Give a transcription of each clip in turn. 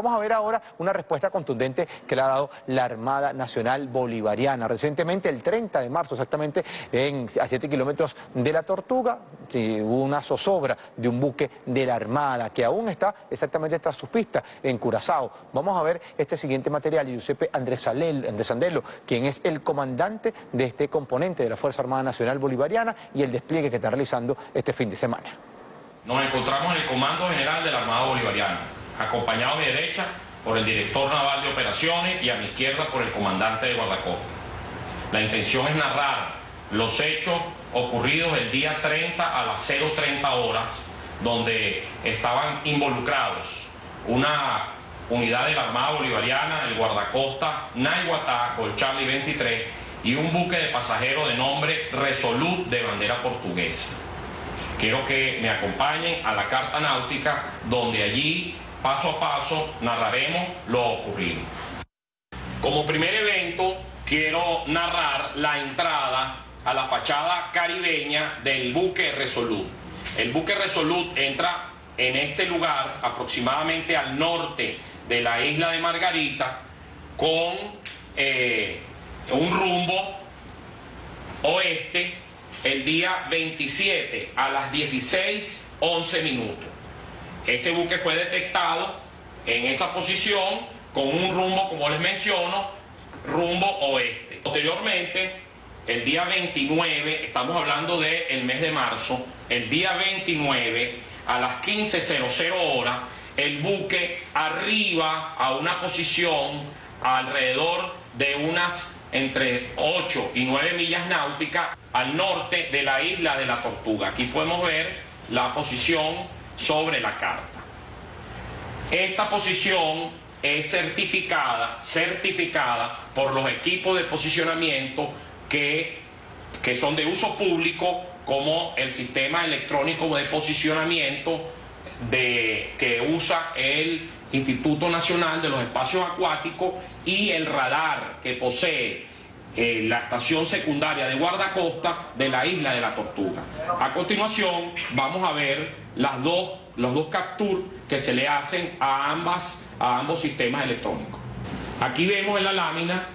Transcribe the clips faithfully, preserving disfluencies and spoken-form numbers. Vamos a ver ahora una respuesta contundente que le ha dado la Armada Nacional Bolivariana. Recientemente, el treinta de marzo, exactamente, en, a siete kilómetros de la Tortuga, hubo una zozobra de un buque de la Armada que aún está exactamente tras sus pistas en Curaçao. Vamos a ver este siguiente material, Giuseppe Alessandrello, quien es el comandante de este componente de la Fuerza Armada Nacional Bolivariana y el despliegue que está realizando este fin de semana. Nos encontramos en el Comando General de la Armada Bolivariana, acompañado a mi derecha por el director naval de operaciones y a mi izquierda por el comandante de Guardacosta. La intención es narrar los hechos ocurridos el día treinta a las cero treinta horas, donde estaban involucrados una unidad de la Armada Bolivariana, el Guardacosta Naiguatá con Charlie veintitrés y un buque de pasajeros de nombre Resolute de bandera portuguesa. Quiero que me acompañen a la carta náutica, donde allí paso a paso narraremos lo ocurrido. Como primer evento, quiero narrar la entrada a la fachada caribeña del buque Resolute. El buque Resolute entra en este lugar, aproximadamente al norte de la isla de Margarita, con eh, un rumbo oeste, el día veintisiete a las dieciséis once minutos. Ese buque fue detectado en esa posición con un rumbo, como les menciono, rumbo oeste. Posteriormente, el día veintinueve, estamos hablando del mes de marzo, el día veintinueve a las quince cero cero horas, el buque arriba a una posición alrededor de unas entre ocho y nueve millas náuticas al norte de la isla de la Tortuga. Aquí podemos ver la posición sobre la carta. Esta posición es certificada, certificada por los equipos de posicionamiento que, que son de uso público, como el sistema electrónico de posicionamiento de, que usa el Instituto Nacional de los Espacios Acuáticos, y el radar que posee eh, la estación secundaria de Guardacosta de la isla de la Tortuga. A continuación vamos a ver las dos, los dos capturas que se le hacen a, ambas, a ambos sistemas electrónicos. Aquí vemos en la lámina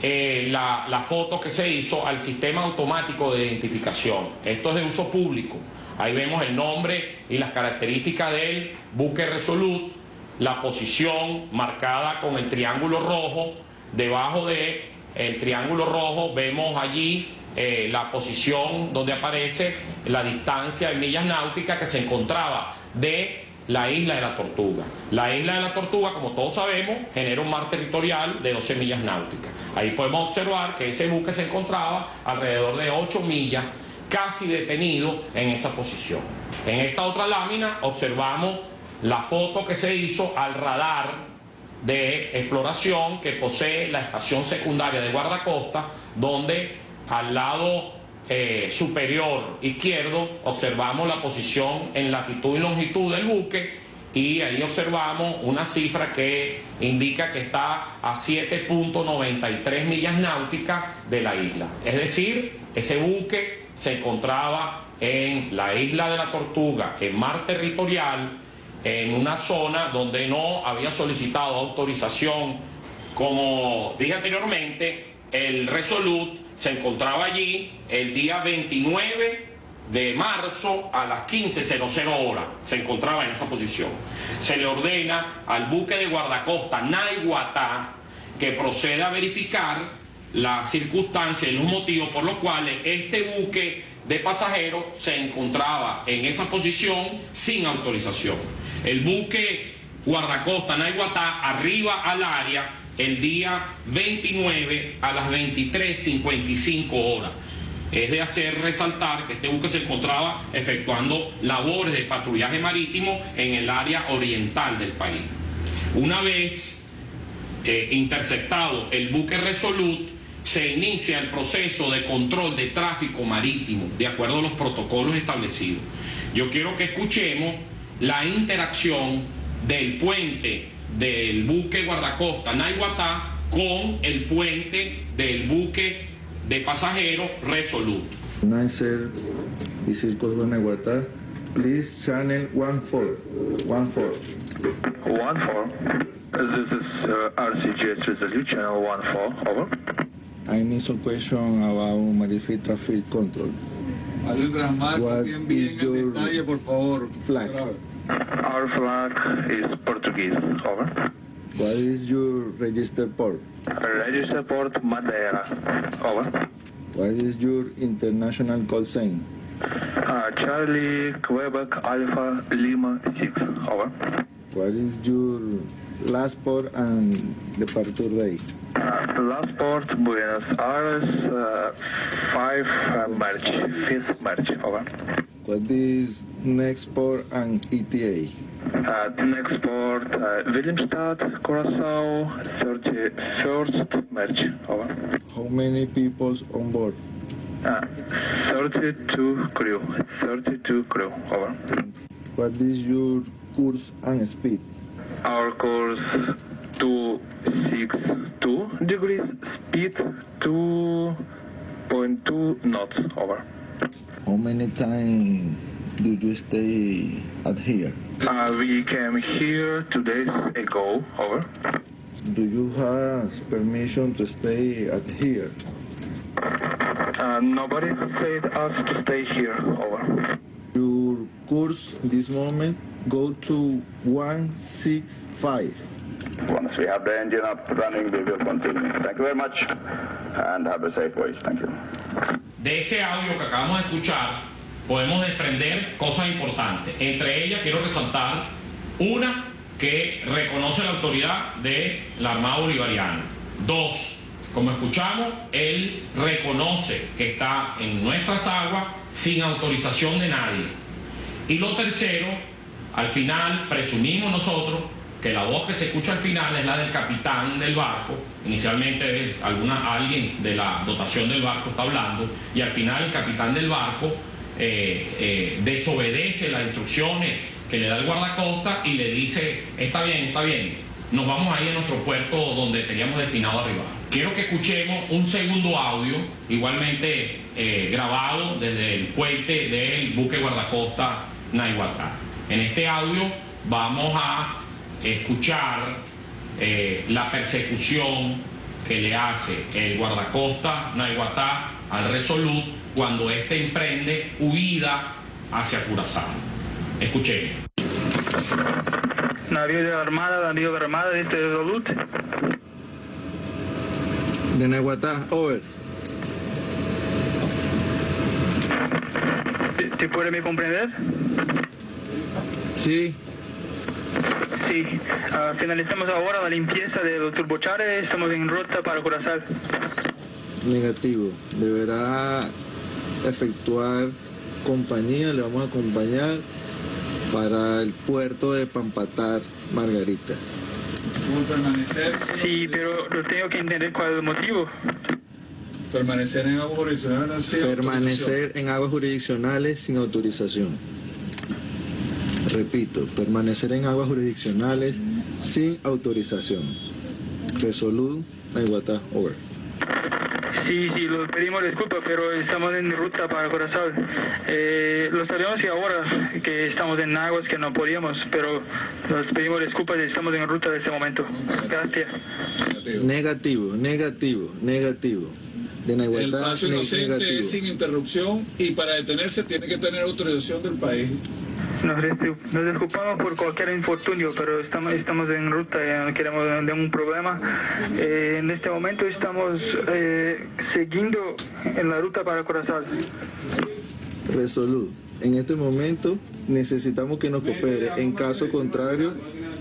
eh, la, la foto que se hizo al sistema automático de identificación. Esto es de uso público. Ahí vemos el nombre y las características del buque Resolute, la posición marcada con el triángulo rojo. Debajo de el triángulo rojo vemos allí eh, la posición donde aparece la distancia en millas náuticas que se encontraba de la isla de la Tortuga. La isla de la Tortuga, como todos sabemos, genera un mar territorial de doce millas náuticas. Ahí podemos observar que ese buque se encontraba alrededor de ocho millas, casi detenido en esa posición. En esta otra lámina observamos la foto que se hizo al radar de exploración que posee la estación secundaria de Guardacosta, donde al lado eh, superior izquierdo observamos la posición en latitud y longitud del buque, y ahí observamos una cifra que indica que está a siete punto noventa y tres millas náuticas de la isla. Es decir, ese buque se encontraba en la isla de la Tortuga, en mar territorial, en una zona donde no había solicitado autorización. Como dije anteriormente, el Resolute se encontraba allí el día veintinueve de marzo a las quince cero cero horas, se encontraba en esa posición. Se le ordena al buque de Guardacosta Naiguatá que proceda a verificar las circunstancias y los motivos por los cuales este buque de pasajeros se encontraba en esa posición sin autorización. El buque Guardacosta Naiguatá arriba al área el día veintinueve a las veintitrés cincuenta y cinco horas. Es de hacer resaltar que este buque se encontraba efectuando labores de patrullaje marítimo en el área oriental del país. Una vez eh, interceptado el buque Resolute, se inicia el proceso de control de tráfico marítimo de acuerdo a los protocolos establecidos. Yo quiero que escuchemos la interacción del puente del buque Guardacosta Naiguatá con el puente del buque de pasajeros Resolute. Nine, this is Guardacosta Naiguatá. Please channel one four, one four, one four. This is uh, R C G S Resolute, channel one four, over. I need some question about Margarita traffic control. What is your flag? Our flag is Portuguese, over. What is your registered port? Registered port, Madeira, over. What is your international call sign? Uh, Charlie, Quebec, Alpha, Lima, six, over. What is your last port and departure date? Uh, last port, Buenos Aires, uh, five March, fifth March, over. What is next port and E T A? Uh, next port, uh, Willemstad, Curaçao, thirty-first March, over. How many people on board? Uh, thirty-two crew, thirty-two crew, over. What is your course and speed? Our course two six two degrees, speed two point two knots, over. How many times do you stay at here? Uh, we came here two days ago, over. Do you have permission to stay at here? Uh, nobody said us to stay here, over. Your course this moment go to one six five. Once we have the engine up running, we will continue. Thank you very much and have a safe voyage. Thank you. De ese audio que acabamos de escuchar podemos desprender cosas importantes. Entre ellas quiero resaltar una que reconoce la autoridad de la Armada Bolivariana. Dos, como escuchamos, él reconoce que está en nuestras aguas sin autorización de nadie. Y lo tercero, al final presumimos nosotros que la voz que se escucha al final es la del capitán del barco, inicialmente es alguna, alguien de la dotación del barco está hablando, y al final el capitán del barco eh, eh, desobedece las instrucciones que le da el guardacosta y le dice, está bien, está bien, nos vamos ahí a nuestro puerto donde teníamos destinado a arribar. Quiero que escuchemos un segundo audio, igualmente eh, grabado desde el puente del buque Guardacosta Naiguatá. En este audio vamos a escuchar eh, la persecución que le hace el guardacosta Naiguatá al Resolute cuando éste emprende huida hacia Curazao. Escuchen. Navío de la Armada, navío de la Armada, este Resolute. De Naiguatá, over. ¿Te, te puede comprender? Sí. Sí. Uh, finalizamos ahora la limpieza de los turbochares. Estamos en ruta para Curazao. Negativo. Deberá efectuar compañía. Le vamos a acompañar para el puerto de Pampatar, Margarita. Permanecer. Sí, pero yo tengo que entender cuál es el motivo. Permanecer en aguas jurisdiccionales sin Permanecer en aguas jurisdiccionales sin autorización. Repito, permanecer en aguas jurisdiccionales sin autorización. Resolute, Naiguatá, over. Sí, sí, los pedimos disculpas, pero estamos en ruta para Curazao. Eh, lo sabemos que ahora que estamos en aguas que no podíamos, pero nos pedimos disculpas y estamos en ruta de este momento. Gracias. Negativo, negativo, negativo. De Naiguatá, el paso inocente negativo. Es sin interrupción y para detenerse tiene que tener autorización del país. Nos, nos disculpamos por cualquier infortunio, pero estamos, estamos en ruta y no queremos ningún problema. Eh, en este momento estamos eh, siguiendo en la ruta para Curazao. Resolute, en este momento necesitamos que nos coopere. En caso contrario,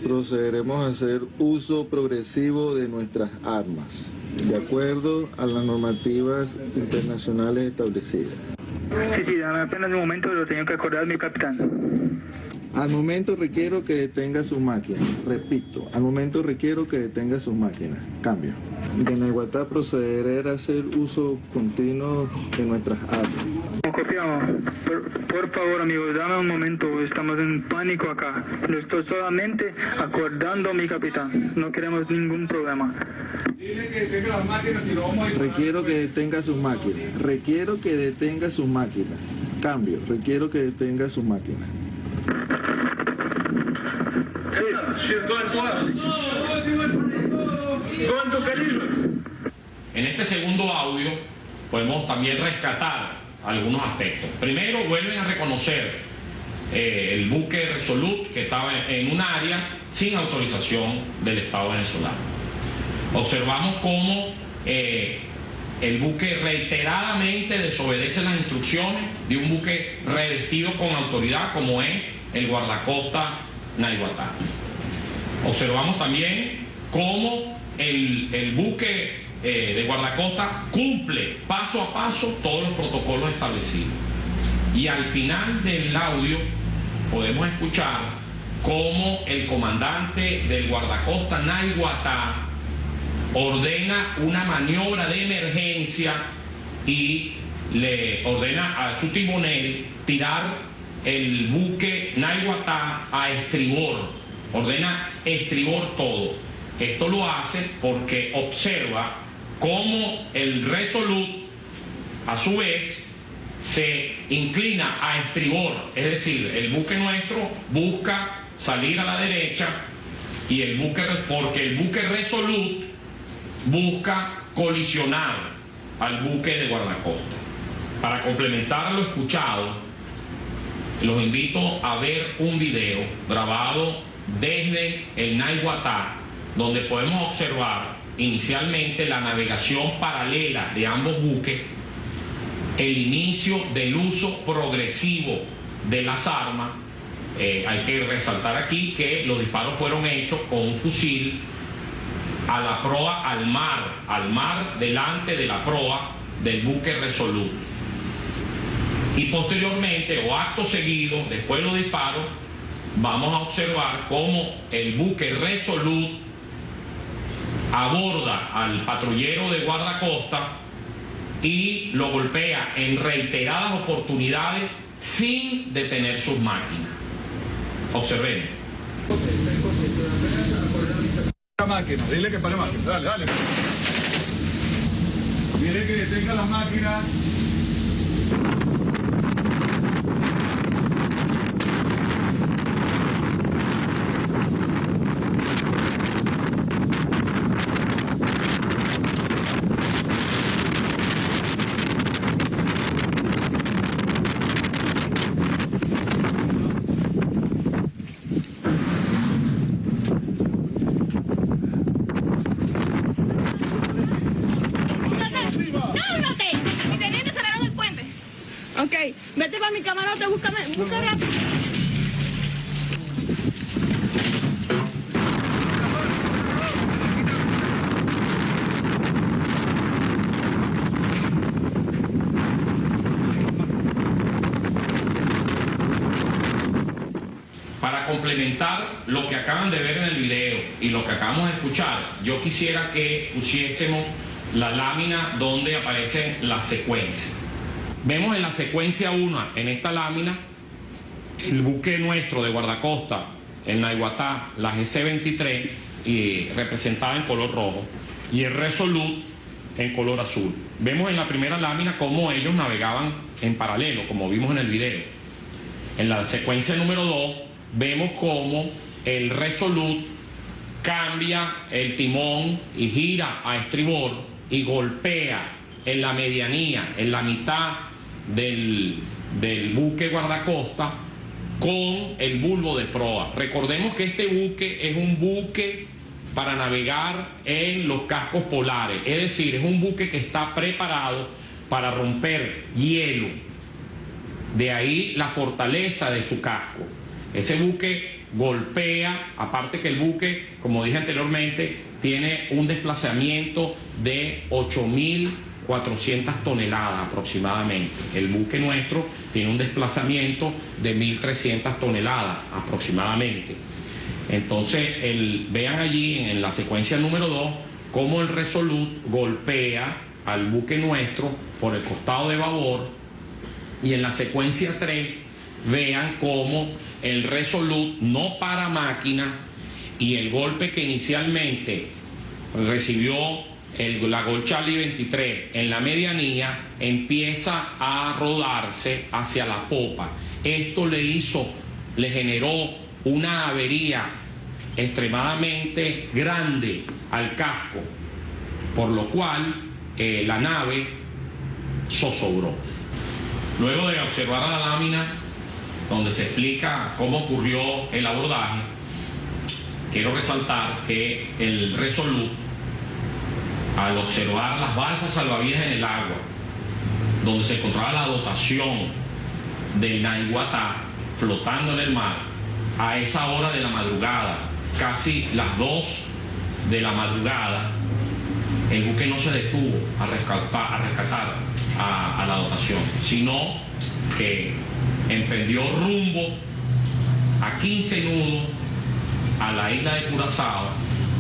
procederemos a hacer uso progresivo de nuestras armas, de acuerdo a las normativas internacionales establecidas. Sí, sí, dame apenas un momento, lo tengo que acordar mi capitán. Al momento requiero que detenga sus máquinas. Repito, al momento requiero que detenga sus máquinas. Cambio. De Naiguatá procederé a hacer uso continuo de nuestras armas. Nos copiamos. Por, por favor, amigos, dame un momento. Estamos en pánico acá. Lo estoy solamente acordando a mi capitán. No queremos ningún problema. Dile que detenga las máquinas y lo vamos a ir. Requiero que detenga sus máquinas. Requiero que detenga sus máquinas. Cambio. Requiero que detenga sus máquinas. She's going fast. segundo audio podemos también rescatar algunos aspectos. Primero, vuelven a reconocer eh, el buque Resolute que estaba en un área sin autorización del Estado venezolano. Observamos cómo eh, el buque reiteradamente desobedece las instrucciones de un buque revestido con autoridad como es el Guardacosta Naiguatá. Observamos también cómo el, el buque eh, de Guardacosta cumple paso a paso todos los protocolos establecidos. Y al final del audio podemos escuchar cómo el comandante del Guardacosta Naiguatá ordena una maniobra de emergencia y le ordena a su timonel tirar el buque Naiguatá a estribor, ordena estribor todo. Esto lo hace porque observa cómo el Resolute a su vez se inclina a estribor, es decir, el buque nuestro busca salir a la derecha y el buque, porque el buque Resolute busca colisionar al buque de Guardacosta. Para complementar lo escuchado, los invito a ver un video grabado desde el Naiguatá, donde podemos observar inicialmente la navegación paralela de ambos buques, el inicio del uso progresivo de las armas. Eh, hay que resaltar aquí que los disparos fueron hechos con un fusil a la proa, al mar, al mar delante de la proa del buque Resolute. Y posteriormente, o acto seguido, después de los disparos, vamos a observar cómo el buque Resolute aborda al patrullero de Guardacosta y lo golpea en reiteradas oportunidades sin detener sus máquinas. Observemos. La máquina, dile que pare máquina, dale, dale. Dile que detenga las máquinas. Vete para mi camarote, búscame, búscame rápido. Para complementar lo que acaban de ver en el video y lo que acabamos de escuchar, yo quisiera que pusiésemos la lámina donde aparecen las secuencias. Vemos en la secuencia uno, en esta lámina, el buque nuestro de Guardacosta, el Naiguatá, la G C veintitrés, y representada en color rojo, y el Resolute en color azul. Vemos en la primera lámina cómo ellos navegaban en paralelo, como vimos en el video. En la secuencia número dos, vemos cómo el Resolute cambia el timón y gira a estribor y golpea en la medianía, en la mitad del, del buque Guardacosta con el bulbo de proa. Recordemos que este buque es un buque para navegar en los cascos polares, es decir, es un buque que está preparado para romper hielo, de ahí la fortaleza de su casco. Ese buque golpea, aparte que el buque, como dije anteriormente, tiene un desplazamiento de ocho mil cuatrocientas toneladas aproximadamente. El buque nuestro tiene un desplazamiento de mil trescientas toneladas aproximadamente. Entonces, el, vean allí en, en la secuencia número dos cómo el Resolute golpea al buque nuestro por el costado de babor, y en la secuencia tres vean cómo el Resolute no para máquina y el golpe que inicialmente recibió El, la Gol Charlie veintitrés en la medianía empieza a rodarse hacia la popa. Esto le hizo, le generó una avería extremadamente grande al casco, por lo cual eh, la nave zozobró. Luego de observar la lámina donde se explica cómo ocurrió el abordaje, quiero resaltar que el Resolute, al observar las balsas salvavidas en el agua, donde se encontraba la dotación del Naiguatá flotando en el mar, a esa hora de la madrugada, casi las dos de la madrugada, el buque no se detuvo a rescatar, a rescatar a, a la dotación, sino que emprendió rumbo a quince nudos a la isla de Curazao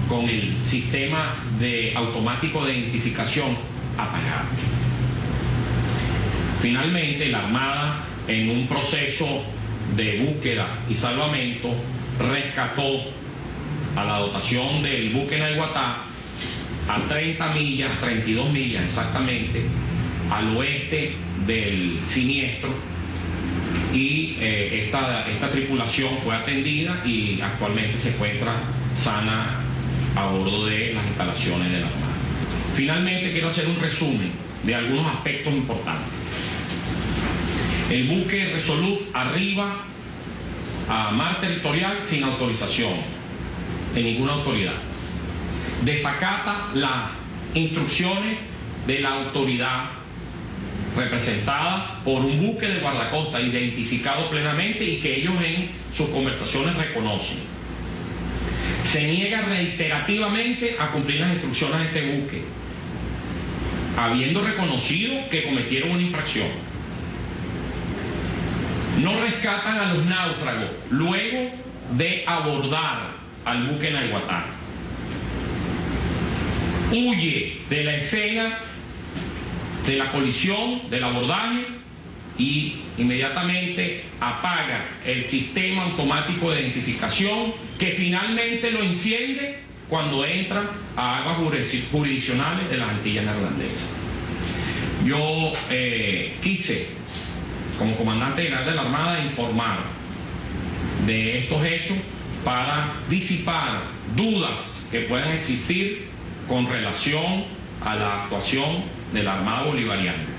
con el sistema de automático de identificación apagado. Finalmente, la Armada, en un proceso de búsqueda y salvamento, rescató a la dotación del buque Naiguatá a treinta millas, treinta y dos millas exactamente, al oeste del siniestro, y eh, esta, esta tripulación fue atendida y actualmente se encuentra sana a bordo de las instalaciones de la Armada. Finalmente, quiero hacer un resumen de algunos aspectos importantes. El buque Resolute arriba a mar territorial sin autorización de ninguna autoridad. Desacata las instrucciones de la autoridad representada por un buque de guardacosta identificado plenamente y que ellos en sus conversaciones reconocen. Se niega reiterativamente a cumplir las instrucciones de este buque, habiendo reconocido que cometieron una infracción. No rescatan a los náufragos luego de abordar al buque Naiguatá. Huye de la escena de la colisión, del abordaje, y inmediatamente apaga el sistema automático de identificación, que finalmente lo enciende cuando entra a aguas jurisdiccionales de las Antillas Neerlandesas. Yo eh, quise... como comandante general de la Armada, informar de estos hechos para disipar dudas que puedan existir con relación a la actuación de la Armada Bolivariana.